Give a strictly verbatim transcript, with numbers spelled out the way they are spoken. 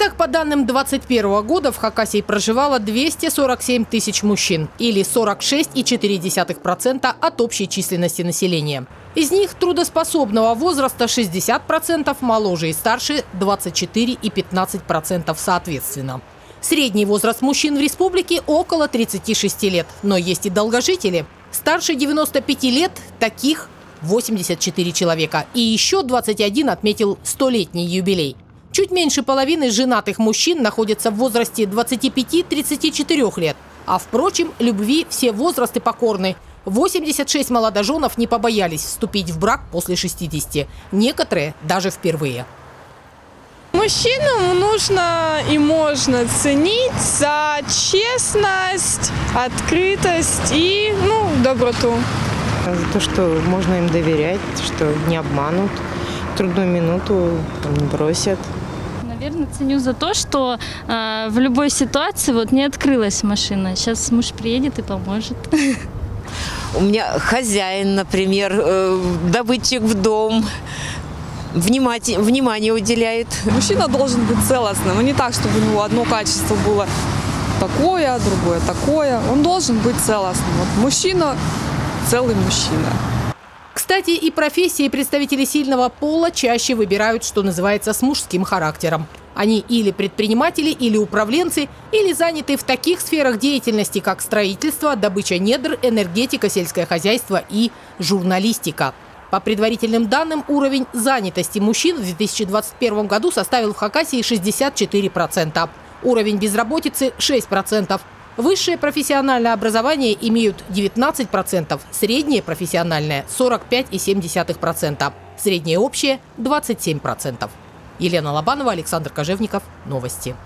Итак, по данным две тысячи двадцать первого года в Хакасии проживало двести сорок семь тысяч мужчин, или сорок шесть и четыре десятых процента от общей численности населения. Из них трудоспособного возраста шестьдесят процентов, моложе и старше двадцать четыре и пятнадцать процентов соответственно. Средний возраст мужчин в республике около тридцати шести лет, но есть и долгожители. Старше девяноста пяти лет таких восемьдесят четыре человека. И еще двадцать один отметил столетний юбилей. Чуть меньше половины женатых мужчин находятся в возрасте двадцати пяти — тридцати четырёх лет. А впрочем, любви все возрасты покорны. восемьдесят шесть молодоженов не побоялись вступить в брак после шестидесяти. Некоторые даже впервые. Мужчинам нужно и можно ценить за честность, открытость и, ну, доброту. За то, что можно им доверять, что не обманут, в трудную минуту не бросят. Наверное, ценю за то, что э, в любой ситуации вот не открылась машина. Сейчас муж приедет и поможет. У меня хозяин, например, э, добытчик в дом. Внимание, внимание уделяет. Мужчина должен быть целостным, но не так, чтобы у него одно качество было такое, другое такое. Он должен быть целостным. Вот мужчина – целый мужчина. Кстати, и профессии представители сильного пола чаще выбирают, что называется, с мужским характером. Они или предприниматели, или управленцы, или заняты в таких сферах деятельности, как строительство, добыча недр, энергетика, сельское хозяйство и журналистика. По предварительным данным, уровень занятости мужчин в две тысячи двадцать первом году составил в Хакасии шестьдесят четыре процента. Уровень безработицы – шесть процентов. Высшее профессиональное образование имеют девятнадцать процентов, среднее профессиональное – сорок пять и семь десятых процента, среднее общее – двадцать семь процентов. Елена Лабанова, Александр Кожевников. Новости.